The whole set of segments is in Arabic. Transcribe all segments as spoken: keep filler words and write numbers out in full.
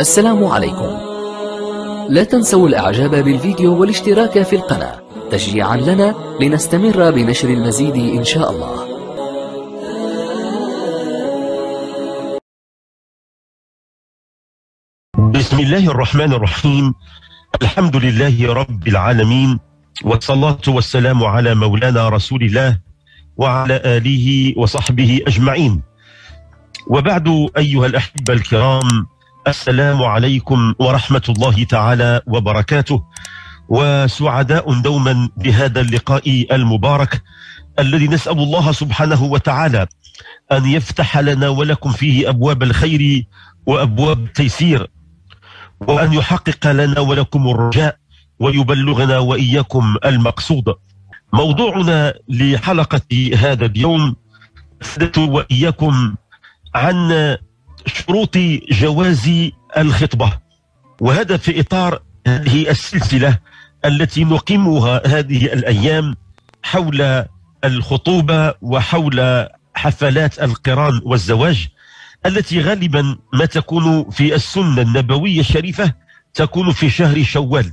السلام عليكم. لا تنسوا الاعجاب بالفيديو والاشتراك في القناة تشجيعا لنا لنستمر بنشر المزيد إن شاء الله. بسم الله الرحمن الرحيم. الحمد لله رب العالمين، والصلاة والسلام على مولانا رسول الله وعلى آله وصحبه أجمعين. وبعد، أيها الأحبة الكرام، السلام عليكم ورحمة الله تعالى وبركاته، وسعداء دوما بهذا اللقاء المبارك الذي نسأل الله سبحانه وتعالى أن يفتح لنا ولكم فيه أبواب الخير وأبواب التيسير، وأن يحقق لنا ولكم الرجاء ويبلغنا وإياكم المقصود. موضوعنا لحلقة هذا اليوم أحدث وإياكم عن شروط جواز الخطبة، وهذا في إطار هذه السلسلة التي نقيمها هذه الأيام حول الخطوبة وحول حفلات القران والزواج، التي غالبا ما تكون في السنة النبوية الشريفة تكون في شهر شوال.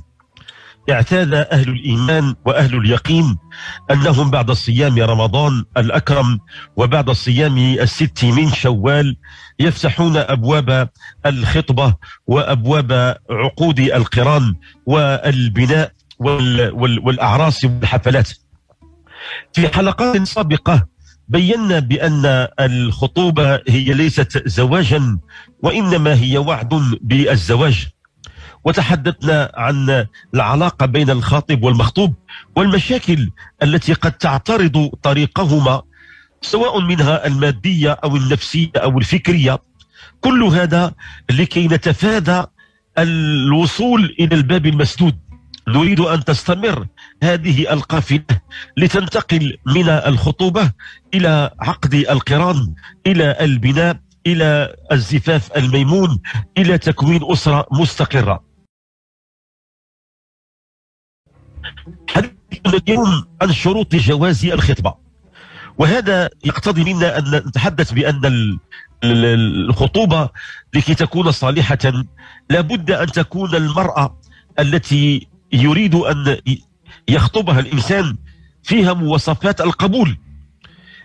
اعتاد أهل الإيمان وأهل اليقين أنهم بعد صيام رمضان الأكرم وبعد صيام الست من شوال يفتحون أبواب الخطبة وأبواب عقود القران والبناء والأعراس والحفلات. في حلقات سابقة بينا بأن الخطوبة هي ليست زواجا، وإنما هي وعد بالزواج، وتحدثنا عن العلاقة بين الخاطب والمخطوب والمشاكل التي قد تعترض طريقهما، سواء منها المادية أو النفسية أو الفكرية. كل هذا لكي نتفادى الوصول إلى الباب المسدود. نريد أن تستمر هذه القافلة لتنتقل من الخطوبة إلى عقد القران، إلى البناء، إلى الزفاف الميمون، إلى تكوين أسرة مستقرة. حديثنا اليوم عن شروط جواز الخطبة، وهذا يقتضي منا أن نتحدث بأن الخطوبة لكي تكون صالحة لابد أن تكون المرأة التي يريد أن يخطبها الإنسان فيها مواصفات القبول،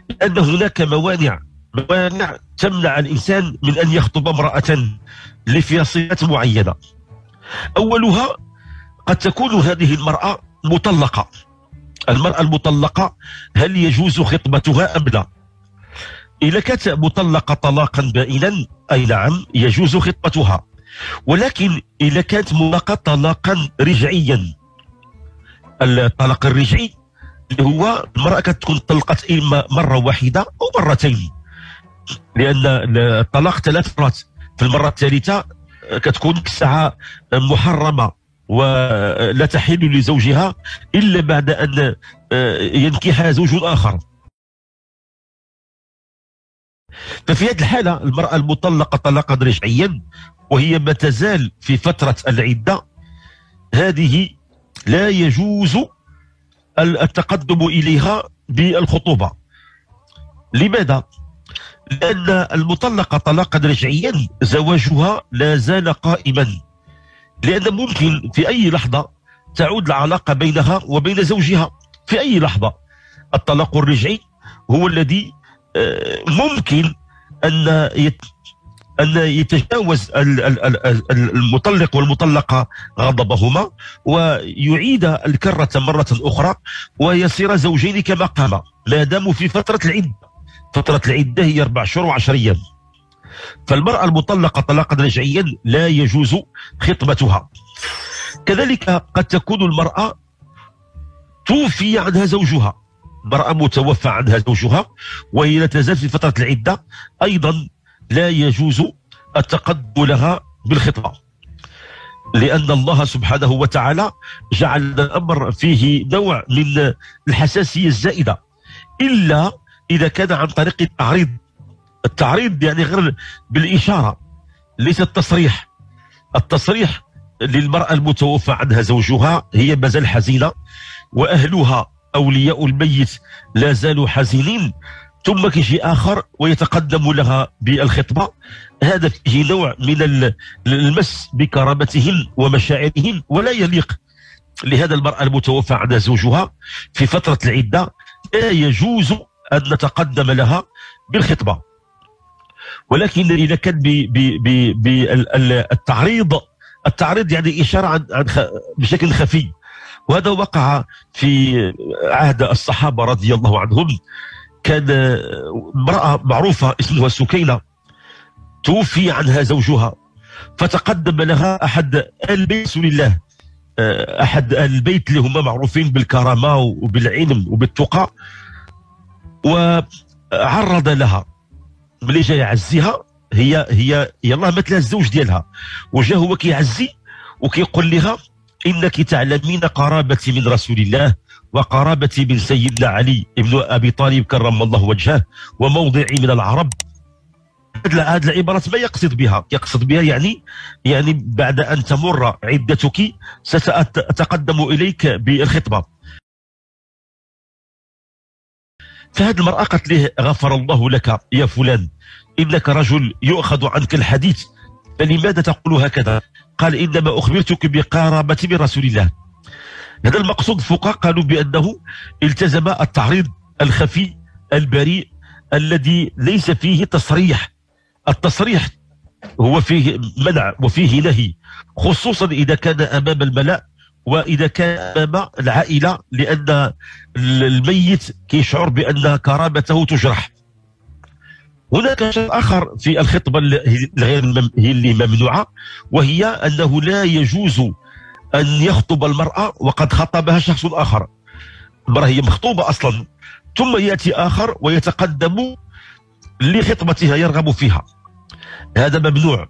لأن هناك موانع موانع تمنع الإنسان من أن يخطب امرأة لفيها صفات معينة. أولها، قد تكون هذه المرأة مطلقة. المرأة المطلقة هل يجوز خطبتها أم لا؟ إذا كانت مطلقة طلاقا بائنا، أي نعم يجوز خطبتها، ولكن إذا كانت مطلقة طلاقا رجعيا، الطلاق الرجعي اللي هو المرأة كتكون طلقت إما مرة واحدة أو مرتين، لأن الطلاق ثلاث مرات، في المرة الثالثة كتكون الساعة محرمة ولا تحل لزوجها إلا بعد أن ينكحها زوج آخر. ففي هذه الحالة المرأة المطلقة طلاقا رجعيا وهي ما تزال في فترة العدة، هذه لا يجوز التقدم إليها بالخطوبة. لماذا؟ لأن المطلقة طلاقا رجعيا زواجها لا زال قائما، لأن ممكن في أي لحظة تعود العلاقة بينها وبين زوجها، في أي لحظة. الطلاق الرجعي هو الذي ممكن أن أن يتجاوز المطلق والمطلقة غضبهما ويعيد الكرة مرة أخرى ويصير زوجين كما قام، ما داموا في فترة العدة. فترة العدة هي أربع شهور وعشرة أيام. فالمرأة المطلقة طلاقا رجعيا لا يجوز خطبتها. كذلك قد تكون المرأة توفي عنها زوجها، المرأة متوفى عنها زوجها وهي لا تزال في فترة العدة، أيضا لا يجوز التقدم لها بالخطبة، لأن الله سبحانه وتعالى جعل الأمر فيه نوع من الحساسية الزائدة، إلا إذا كان عن طريق التعريض. التعريض يعني غير بالإشارة، ليس التصريح. التصريح للمرأة المتوفى عنها زوجها هي ما زال حزينة، وأهلها أولياء الميت لا زالوا حزينين، ثم كيجي اخر ويتقدم لها بالخطبه. هذا فيه نوع من المس بكرامتهم ومشاعرهم ولا يليق لهذا المراه المتوفى عند زوجها في فتره العده، لا يجوز ان نتقدم لها بالخطبه. ولكن اذا كان بالتعريض، التعريض يعني اشاره عن بشكل خفي، وهذا وقع في عهد الصحابه رضي الله عنهم. كان امرأة معروفة اسمها سكينة توفي عنها زوجها، فتقدم لها أحد آل بيت رسول الله، أحد آل البيت اللي هما معروفين بالكرامة وبالعلم وبالتقى، وعرض لها. ملي جا يعزيها، هي هي يلاه مات لها الزوج ديالها، وجا هو كيعزي وكيقول لها: إنك تعلمين قرابتي من رسول الله وقرابتي من سيدنا علي ابن أبي طالب كرم الله وجهه وموضعي من العرب. هذه العبارات ما يقصد بها، يقصد بها يعني يعني بعد أن تمر عدتك سأتقدم إليك بالخطبة. فهذه المرأة قالت له: غفر الله لك يا فلان، إنك رجل يؤخذ عنك الحديث، فلماذا تقول هكذا؟ قال: إنما أخبرتك بقرابتي من رسول الله. هذا المقصود فوق. قالوا بأنه التزم التعريض الخفي البريء الذي ليس فيه تصريح. التصريح هو فيه منع وفيه نهي، خصوصا إذا كان أمام الملأ وإذا كان أمام العائلة، لأن الميت كيشعر بأن كرامته تجرح. هناك شيء آخر في الخطبة الغير اللي ممنوعة، وهي أنه لا يجوز أن يخطب المرأة وقد خطبها شخص آخر. المرأة هي مخطوبة أصلا، ثم يأتي آخر ويتقدم لخطبتها يرغب فيها. هذا ممنوع،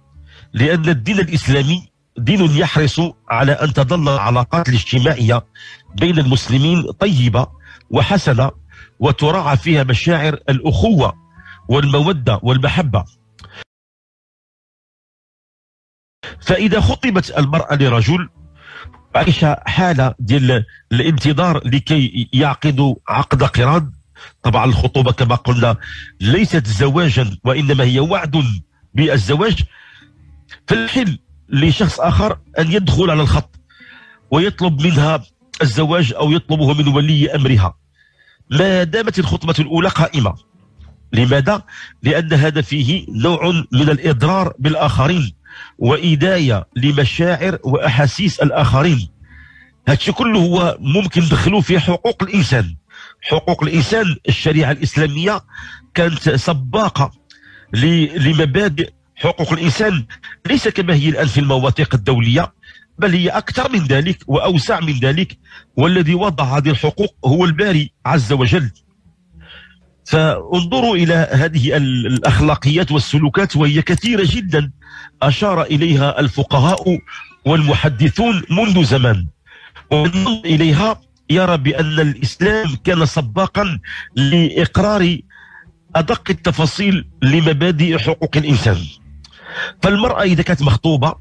لأن الدين الإسلامي دين يحرص على أن تظل العلاقات الاجتماعية بين المسلمين طيبة وحسنة، وتراعى فيها مشاعر الأخوة والمودة والمحبة. فإذا خطبت المرأة لرجل عايش حالة ديال الانتظار لكي يعقدوا عقد قران. طبعا الخطوبة كما قلنا ليست زواجا، وإنما هي وعد بالزواج. فالحل لشخص آخر أن يدخل على الخط ويطلب منها الزواج أو يطلبه من ولي أمرها، ما دامت الخطبة الأولى قائمة. لماذا؟ لأن هذا فيه نوع من الإضرار بالآخرين وإداية لمشاعر وأحاسيس الآخرين. هادشي كله هو ممكن دخلوا في حقوق الإنسان. حقوق الإنسان الشريعة الإسلامية كانت سباقة لمبادئ حقوق الإنسان، ليس كما هي الآن في المواثيق الدولية، بل هي أكثر من ذلك وأوسع من ذلك، والذي وضع هذه الحقوق هو الباري عز وجل. فانظروا إلى هذه الأخلاقيات والسلوكات، وهي كثيرة جدا أشار إليها الفقهاء والمحدثون منذ زمان، ومن إليها يرى بأن الإسلام كان سباقا لإقرار أدق التفاصيل لمبادئ حقوق الإنسان. فالمرأة إذا كانت مخطوبة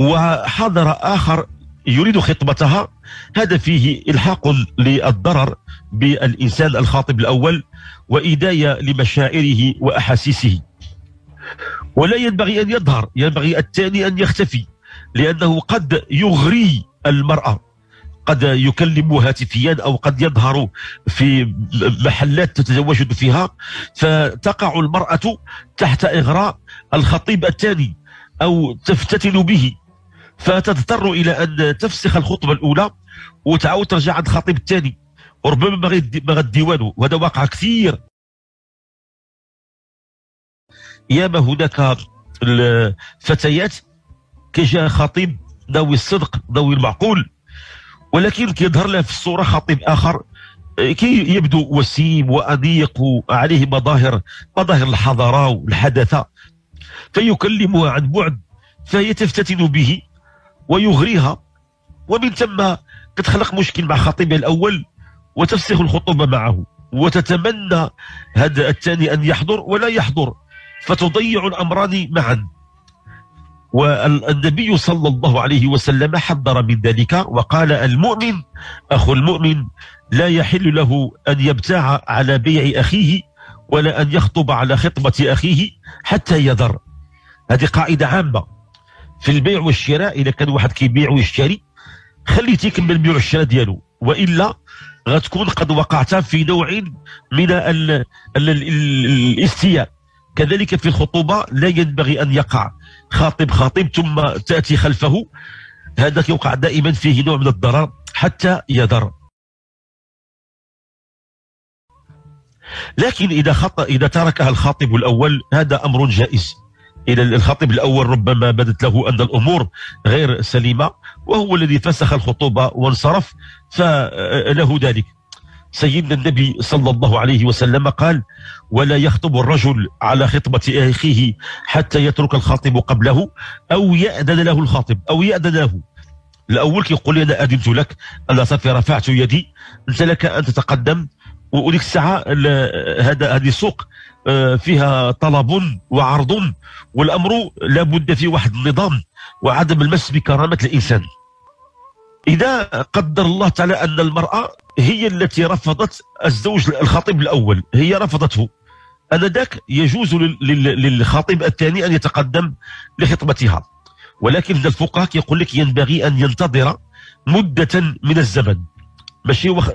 وحضر آخر يريد خطبتها، هذا فيه إلحاق للضرر بالإنسان الخاطب الأول وإداية لمشاعره وأحاسيسه. ولا ينبغي أن يظهر، ينبغي الثاني أن يختفي، لأنه قد يغري المرأة، قد يكلم هاتفيا أو قد يظهر في محلات تتواجد فيها، فتقع المرأة تحت إغراء الخطيب الثاني أو تفتتن به، فتضطر إلى أن تفسخ الخطبة الأولى وتعاود ترجع عند الخطيب الثاني، وربما ما غد ديوانه. وهذا واقع كثير. ياما هناك الفتيات كيجي خطيب ذوي الصدق ذوي المعقول، ولكن كيظهر له في الصورة خطيب آخر كي يبدو وسيم وأنيق وعليه مظاهر مظاهر الحضارة والحداثة، فيكلمها عن بعد، فهي تفتتن به ويغريها، ومن ثم تتخلق مشكل مع خطيبها الأول وتفسخ الخطوبة معه، وتتمنى هذا الثاني أن يحضر ولا يحضر، فتضيع الأمران معا. والنبي صلى الله عليه وسلم حذر من ذلك وقال: المؤمن أخو المؤمن، لا يحل له أن يبتاع على بيع أخيه ولا أن يخطب على خطبة أخيه حتى يضر. هذه قاعدة عامة في البيع والشراء. إذا كان واحد كيبيع ويشتري خليتي يكمل بيع الشراء ديالو، وإلا غتكون قد وقعت في نوع من الاستياء. كذلك في الخطوبة لا ينبغي أن يقع خاطب خاطب ثم تأتي خلفه، هذا يوقع دائما فيه نوع من الضرر حتى يضر. لكن إذا خط إذا تركها الخاطب الأول هذا أمر جائز. إلى الخاطب الأول ربما بدت له أن الأمور غير سليمة وهو الذي فسخ الخطوبة وانصرف، فله ذلك. سيدنا النبي صلى الله عليه وسلم قال: ولا يخطب الرجل على خطبة أخيه حتى يترك الخاطب قبله أو يأذن له الخاطب أو يأذن له. الأول كيقول لي أنا أذنت لك، أنا صافي رفعت يدي، أنت لك أن تتقدم، وذيك الساعة هذا هذه السوق فيها طلب وعرض، والأمر لابد فيه واحد النظام وعدم المس بكرامة الإنسان. إذا قدر الله تعالى أن المرأة هي التي رفضت الزوج الخطيب الأول، هي رفضته، أنذاك يجوز للخطيب الثاني أن يتقدم لخطبتها. ولكن الفقهاء يقول لك ينبغي أن ينتظر مدة من الزمن، ماشي وخ...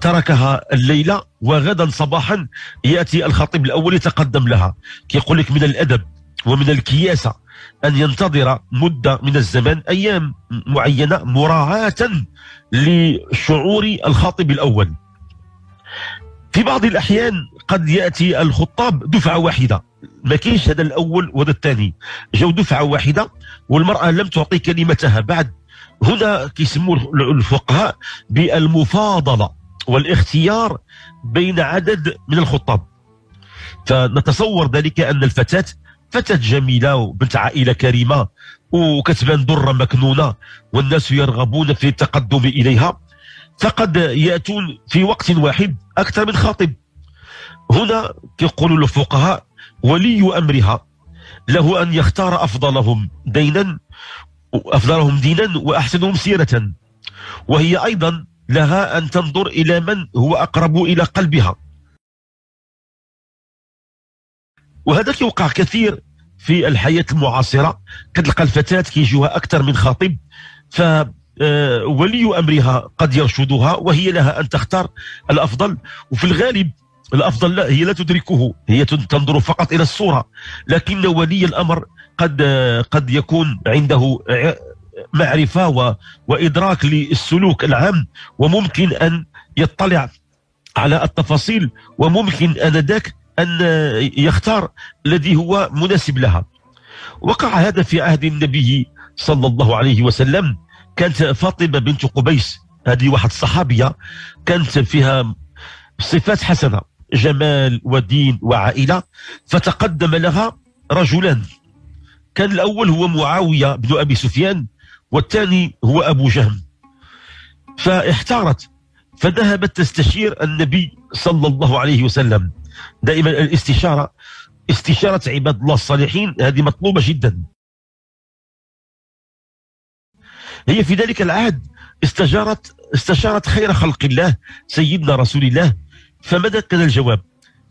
تركها الليلة وغدا صباحا يأتي الخطيب الأول يتقدم لها. كيقول لك من الأدب ومن الكياسة أن ينتظر مدة من الزمن، أيام معينة، مراعاة لشعور الخاطب الأول. في بعض الأحيان قد يأتي الخطاب دفعة واحدة، ما كاينش هذا الأول وهذا الثاني، جاو دفعة واحدة والمرأة لم تعطي كلمتها بعد. هنا كيسموا الفقهاء بالمفاضلة والاختيار بين عدد من الخطاب. فنتصور ذلك أن الفتاة فتاة جميلة وبنت عائلة كريمة وكتبان درة مكنونة والناس يرغبون في التقدم إليها، فقد يأتون في وقت واحد أكثر من خاطب. هنا يقول الفقهاء ولي أمرها له أن يختار أفضلهم دينا أفضلهم دينا وأحسنهم سيرة، وهي أيضا لها أن تنظر إلى من هو أقرب إلى قلبها. وهذا كيوقع كثير في الحياة المعاصرة، كتلقى الفتاة كيجيوها أكثر من خاطب، فولي أمرها قد يرشدها وهي لها أن تختار الأفضل. وفي الغالب الأفضل لا هي لا تدركه، هي تنظر فقط إلى الصورة، لكن ولي الأمر قد قد يكون عنده معرفة وإدراك للسلوك العام، وممكن أن يطلع على التفاصيل، وممكن أنذاك أن يختار الذي هو مناسب لها. وقع هذا في عهد النبي صلى الله عليه وسلم. كانت فاطمة بنت قبيس، هذه واحد الصحابية كانت فيها صفات حسنة، جمال ودين وعائلة، فتقدم لها رجلان، كان الأول هو معاوية بن أبي سفيان والثاني هو أبو جهم، فاحتارت فذهبت تستشير النبي صلى الله عليه وسلم. دائما الاستشارة، استشارة عباد الله الصالحين، هذه مطلوبة جدا. هي في ذلك العهد استشارت استشارت خير خلق الله سيدنا رسول الله، فماذا كان الجواب؟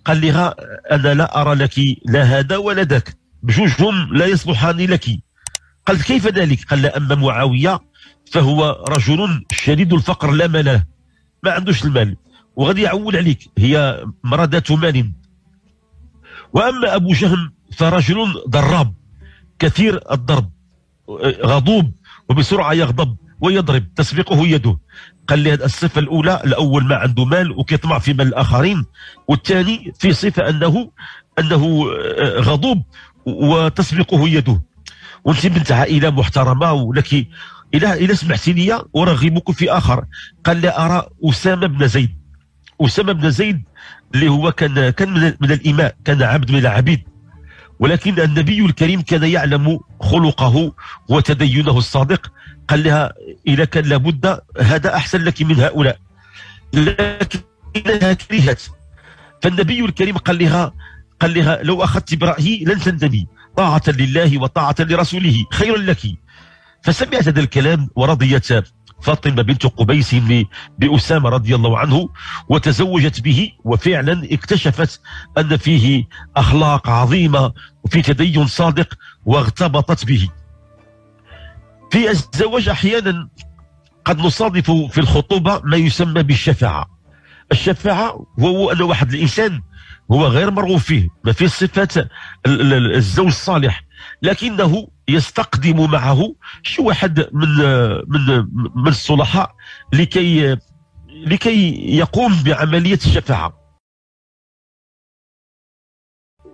قال لها أنا لا أرى لك لا هذا ولا ذاك، بجوجهم لا يصلحان لك. قالت كيف ذلك؟ قال لا، أما معاوية فهو رجل شديد الفقر لا مال له، ما عندوش المال وغادي يعول عليك، هي مرأة ذات مال. وأما أبو جهم فرجل ضراب كثير الضرب، غضوب وبسرعة يغضب ويضرب تسبقه يده. قال لي هذه الصفة الأولى، الأول ما عنده مال وكيطمع في مال الآخرين، والثاني في صفة أنه أنه غضوب وتسبقه يده، وأنت بنت عائلة محترمة ولك إلى إلى سمحتي لي أرغبك في آخر. قال لي أرى أسامة بن زيد. أسامة بن زيد اللي هو كان كان من الإماء، كان عبد من العبيد، ولكن النبي الكريم كان يعلم خلقه وتدينه الصادق. قال لها إذا كان لابد هذا أحسن لك من هؤلاء، لكنها كرهت. فالنبي الكريم قال لها قال لها لو أخذت برأيي لن تندمي، طاعة لله وطاعة لرسوله خير لك. فسمعت هذا الكلام ورضيت، فاطمة بنت قبيس بأسامة رضي الله عنه وتزوجت به، وفعلا اكتشفت أن فيه أخلاق عظيمة وفي تدين صادق واغتبطت به. في الزواج أحيانا قد نصادف في الخطوبة ما يسمى بالشفاعة. الشفاعة هو أن واحد الإنسان هو غير مرغوب فيه، ما فيه صفات الزوج الصالح، لكنه يستقدم معه شي واحد من من من الصلحاء لكي لكي يقوم بعملية الشفاعة.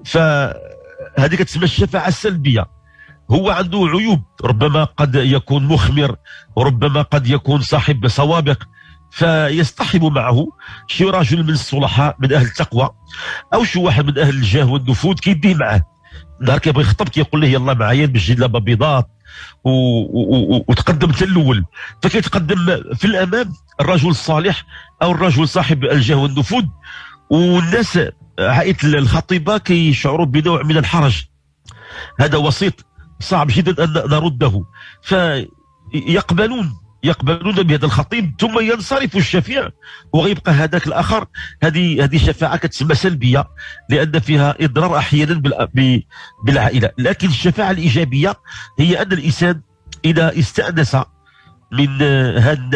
فهذه كتسمى الشفاعة السلبية. هو عنده عيوب، ربما قد يكون مخمر، ربما قد يكون صاحب سوابق، فيصطحب معه شي راجل من الصلحاء من أهل التقوى أو شي واحد من أهل الجاه والنفوذ كيديه معاه. نهار كيبغي يخطب كيقول له يلا معايا نمشي لابا بيضاط وتقدم حتى الاول، فكيتقدم في الامام الرجل الصالح او الرجل صاحب الجاه والنفوذ، والناس عائله الخطيبه كيشعروا بنوع من الحرج. هذا وسيط صعب جدا ان نرده، فيقبلون يقبلون بهذا الخطيب ثم ينصرف الشفيع وغيبقى هذاك الاخر. هذه هذه شفاعه كتسمى سلبيه لان فيها اضرار احيانا بالعائله. لكن الشفاعه الايجابيه هي ان الانسان اذا استانس من هذا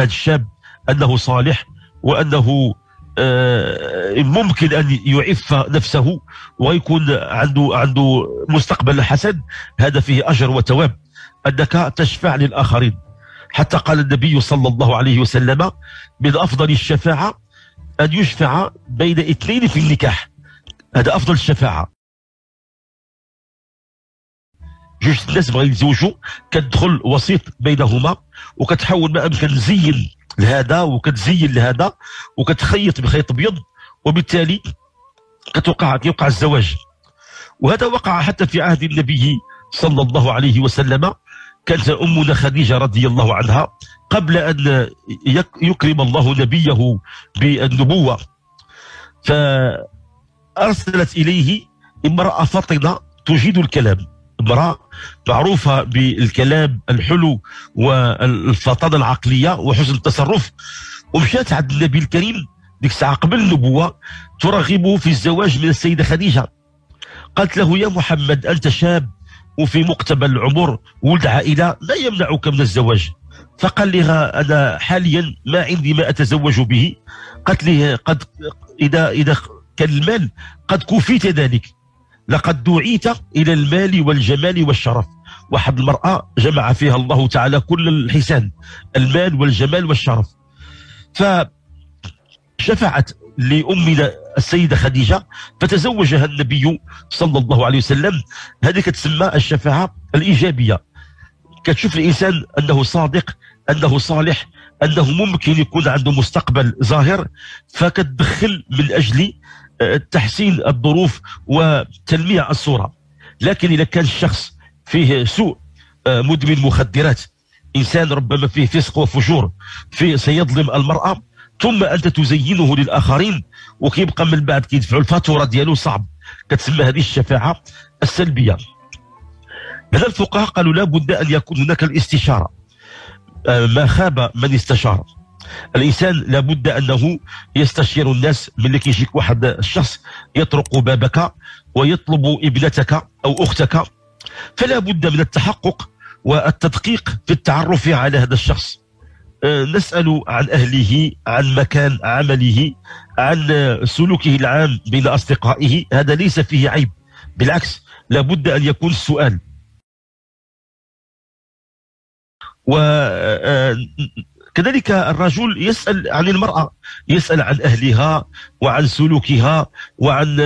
الشاب انه صالح وانه ممكن ان يعف نفسه ويكون عنده عنده مستقبل حسن، هذا فيه اجر وثواب، انك تشفع للاخرين. حتى قال النبي صلى الله عليه وسلم من أفضل الشفاعة أن يشفع بين اثنين في النكاح، هذا أفضل الشفاعة. جوج الناس بغاو يتزوجوا كتدخل وسيط بينهما وكتحاول ما أمكن تزين لهذا وكتزين لهذا وكتخيط بخيط أبيض، وبالتالي كتوقع كيوقع الزواج. وهذا وقع حتى في عهد النبي صلى الله عليه وسلم. كانت أمنا خديجة رضي الله عنها قبل أن يكرم الله نبيه بالنبوة، فأرسلت إليه امرأة فطنة تجيد الكلام، امرأة معروفة بالكلام الحلو والفطنة العقلية وحسن التصرف، ومشات عند النبي الكريم ديك الساعة قبل النبوة ترغبه في الزواج من السيدة خديجة. قالت له يا محمد أنت شاب وفي مقتبل العمر ولد عائلة، لا يمنعك من الزواج. فقال لها أنا حاليا ما عندي ما أتزوج به. قالت لي قد إذا إذا كان المال قد كفيت ذلك، لقد دعيت إلى المال والجمال والشرف. واحد المرأة جمع فيها الله تعالى كل الحسان، المال والجمال والشرف. فشفعت لأمنا السيدة خديجة فتزوجها النبي صلى الله عليه وسلم. هذه كتسمى الشفاعة الإيجابية. كتشوف الإنسان أنه صادق، أنه صالح، أنه ممكن يكون عنده مستقبل ظاهر، فكتدخل من أجل تحسين الظروف وتلميع الصورة. لكن إذا كان الشخص فيه سوء، مدمن مخدرات، إنسان ربما فيه فسق وفجور، فيه سيظلم المرأة، ثم انت تزينه للاخرين وكيبقى من بعد كيدفعوا الفاتوره ديالو، صعب. كتسمى هذه الشفاعه السلبيه. هذا الفقهاء قالوا لابد ان يكون هناك الاستشاره. ما خاب من استشار. الانسان لابد انه يستشير الناس. ملي كيجيك واحد الشخص يطرق بابك ويطلب ابنتك او اختك، فلا بد من التحقق والتدقيق في التعرف على هذا الشخص. نسأل عن أهله، عن مكان عمله، عن سلوكه العام بين أصدقائه. هذا ليس فيه عيب، بالعكس لابد أن يكون السؤال. وكذلك الرجل يسأل عن المرأة، يسأل عن أهلها وعن سلوكها وعن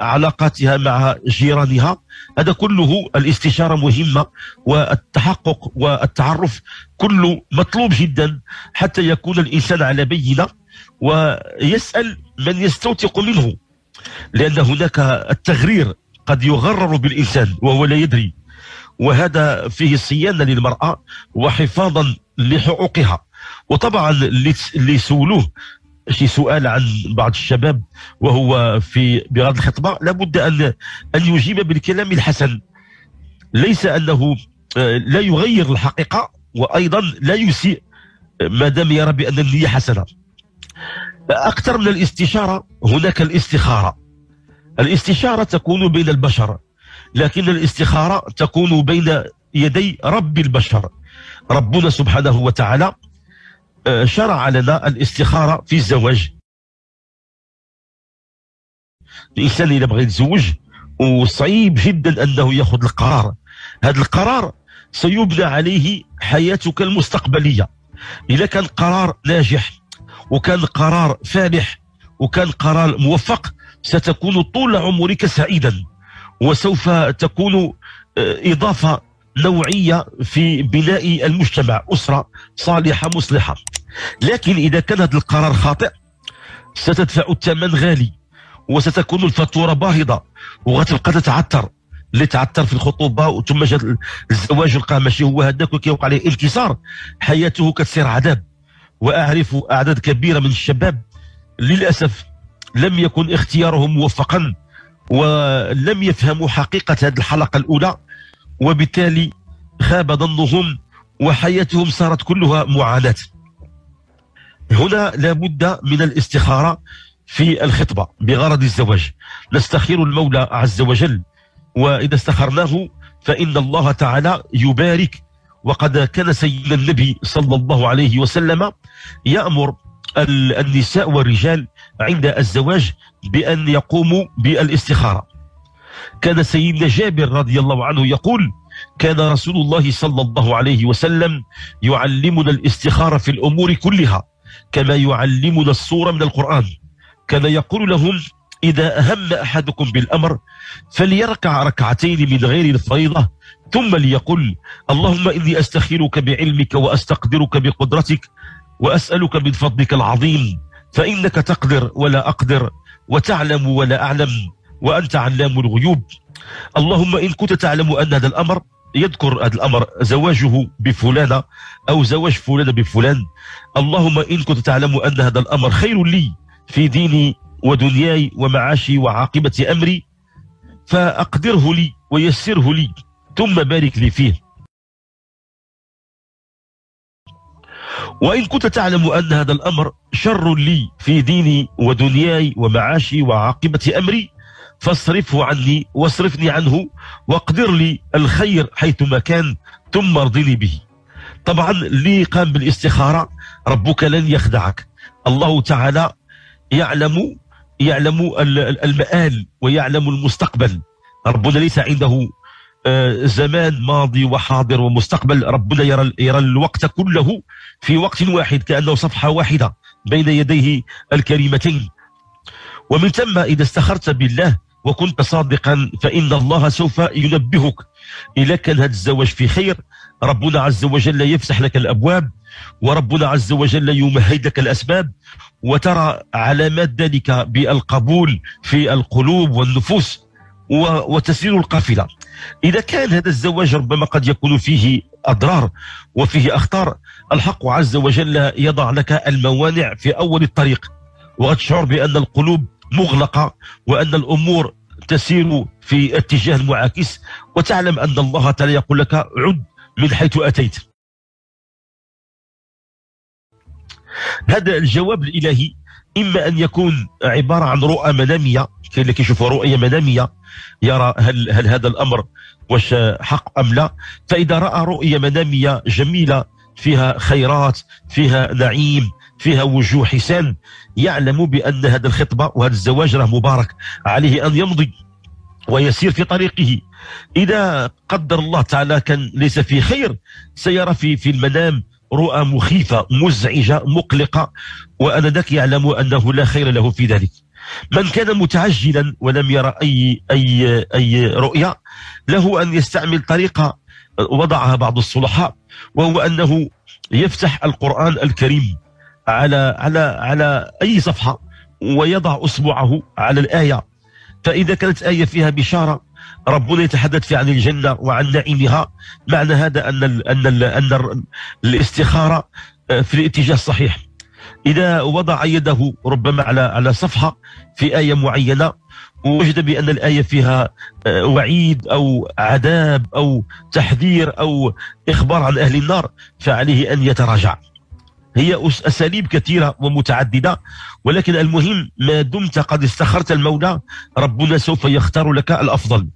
علاقاتها مع جيرانها. هذا كله الاستشارة مهمة، والتحقق والتعرف كله مطلوب جدا حتى يكون الإنسان على بينة ويسأل من يستوثق منه، لأن هناك التغرير، قد يغرر بالإنسان وهو لا يدري. وهذا فيه صيانة للمرأة وحفاظا لحقوقها. وطبعا اللي يسولوه شي سؤال عن بعض الشباب وهو في بغض الخطبة، لابد أن أن يجيب بالكلام الحسن، ليس أنه لا يغير الحقيقة وأيضا لا يسيء ما دام يرى بأن النية حسنة. أكثر من الاستشارة هناك الاستخارة. الاستشارة تكون بين البشر، لكن الاستخارة تكون بين يدي رب البشر. ربنا سبحانه وتعالى شرع لنا الاستخارة في الزواج. الإنسان إذا بغى يتزوج وصعيب جدا أنه يأخذ القرار، هذا القرار سيبنى عليه حياتك المستقبلية. إذا كان قرار ناجح وكان قرار فالح وكان قرار موفق، ستكون طول عمرك سعيدا، وسوف تكون إضافة نوعية في بناء المجتمع، أسرة صالحة مصلحة. لكن إذا كان هذا القرار خاطئ ستدفع الثمن غالي، وستكون الفاتورة باهظة، وغتبقى تتعثر اللي تعثر في الخطوبة وثم جاء الزواج لقاه ماشي هو هذاك وكيوقع عليه انكسار، حياته كتصير عذاب. وأعرف أعداد كبيرة من الشباب للأسف لم يكن اختيارهم موفقا، ولم يفهموا حقيقة هذه الحلقة الأولى، وبالتالي خاب ظنهم وحياتهم صارت كلها معاناة. هنا لابد من الاستخارة في الخطبة بغرض الزواج. نستخير المولى عز وجل، وإذا استخرناه فإن الله تعالى يبارك. وقد كان سيدنا النبي صلى الله عليه وسلم يأمر النساء والرجال عند الزواج بأن يقوموا بالاستخارة. كان سيدنا جابر رضي الله عنه يقول: كان رسول الله صلى الله عليه وسلم يعلمنا الاستخارة في الأمور كلها كما يعلمنا السورة من القرآن. كان يقول لهم: إذا أهم أحدكم بالأمر فليركع ركعتين من غير الفريضة، ثم ليقل: اللهم إني أستخيرك بعلمك وأستقدرك بقدرتك وأسألك من فضلك العظيم، فإنك تقدر ولا أقدر، وتعلم ولا أعلم، وأنت علام الغيوب. اللهم إن كنت تعلم أن هذا الأمر، يذكر هذا الأمر زواجه بفلانة أو زواج فلانة بفلان، اللهم إن كنت تعلم أن هذا الأمر خير لي في ديني ودنياي ومعاشي وعاقبة أمري فأقدره لي ويسره لي ثم بارك لي فيه. وإن كنت تعلم أن هذا الأمر شر لي في ديني ودنياي ومعاشي وعاقبة أمري فاصرفه عني واصرفني عنه، واقدر لي الخير حيثما كان ثم ارضني به. طبعا اللي قام بالاستخارة ربك لن يخدعك. الله تعالى يعلم يعلم المآل ويعلم المستقبل. ربنا ليس عنده زمان ماضي وحاضر ومستقبل، ربنا يرى يرى الوقت كله في وقت واحد، كأنه صفحة واحدة بين يديه الكريمتين. ومن ثم إذا استخرت بالله وكنت صادقا فإن الله سوف ينبهك. إذا كان هذا الزواج في خير ربنا عز وجل يفسح لك الأبواب، وربنا عز وجل يمهد لك الأسباب، وترى علامات ذلك بالقبول في القلوب والنفوس وتسير القافلة. إذا كان هذا الزواج ربما قد يكون فيه أضرار وفيه أخطار، الحق عز وجل يضع لك الموانع في أول الطريق، وتشعر بأن القلوب مغلقة وأن الأمور تسير في اتجاه معاكس، وتعلم أن الله تعالى يقول لك: عد من حيث أتيت. هذا الجواب الإلهي إما أن يكون عبارة عن رؤى منامية، كاين اللي كيشوفوا رؤية منامية يرى هل, هل هذا الأمر واش حق أم لا. فإذا رأى رؤية منامية جميلة فيها خيرات، فيها نعيم، فيها وجوه حسان، يعلم بأن هذا الخطبة وهذا الزواج راه مبارك، عليه أن يمضي ويسير في طريقه. إذا قدر الله تعالى كان ليس في خير، سيرى في في المنام رؤى مخيفة مزعجة مقلقة، وأنذاك يعلم أنه لا خير له في ذلك. من كان متعجلا ولم يرى أي أي أي رؤية، له أن يستعمل طريقة وضعها بعض الصلحاء، وهو أنه يفتح القرآن الكريم على على على أي صفحة ويضع أصبعه على الآية. فإذا كانت آية فيها بشارة، ربنا يتحدث عن الجنة وعن نعيمها، معنى هذا أن ال أن ال أن الاستخارة في الاتجاه الصحيح. إذا وضع يده ربما على على صفحة في آية معينة ووجد بأن الآية فيها وعيد أو عذاب أو تحذير أو إخبار عن أهل النار، فعليه أن يتراجع. هي أساليب كثيرة ومتعددة، ولكن المهم ما دمت قد استخرت المولى ربنا سوف يختار لك الأفضل.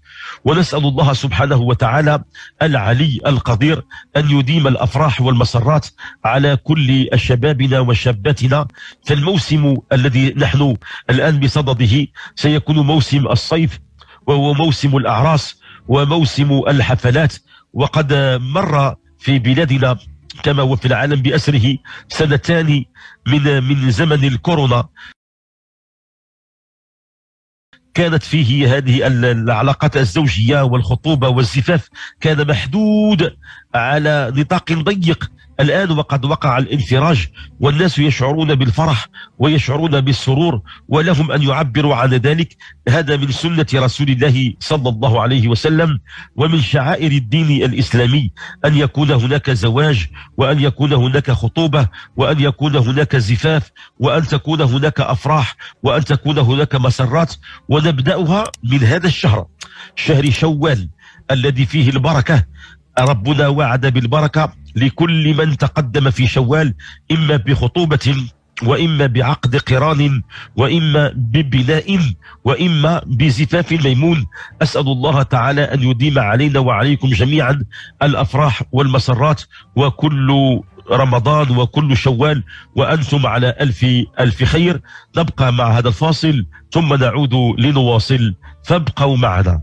ونسأل الله سبحانه وتعالى العلي القدير أن يديم الأفراح والمسرات على كل شبابنا وشاباتنا. فالموسم الذي نحن الآن بصدده سيكون موسم الصيف، وهو موسم الأعراس وموسم الحفلات. وقد مر في بلادنا كما وفي العالم بأسره سنتان من من زمن الكورونا، كانت فيه هذه العلاقات الزوجية والخطوبة والزفاف كان محدود على نطاق ضيق. الآن وقد وقع الانفراج، والناس يشعرون بالفرح ويشعرون بالسرور، ولهم أن يعبروا عن ذلك. هذا من سنة رسول الله صلى الله عليه وسلم، ومن شعائر الدين الإسلامي أن يكون هناك زواج، وأن يكون هناك خطوبة، وأن يكون هناك زفاف، وأن تكون هناك أفراح، وأن تكون هناك مسرات. ونبدأها من هذا الشهر، شهر شوال الذي فيه البركة. ربنا وعد بالبركة لكل من تقدم في شوال، إما بخطوبة، وإما بعقد قران، وإما ببناء، وإما بزفاف ميمون. أسأل الله تعالى أن يديم علينا وعليكم جميعا الأفراح والمسرات، وكل رمضان وكل شوال وأنتم على ألف ألف خير. نبقى مع هذا الفاصل ثم نعود لنواصل، فابقوا معنا.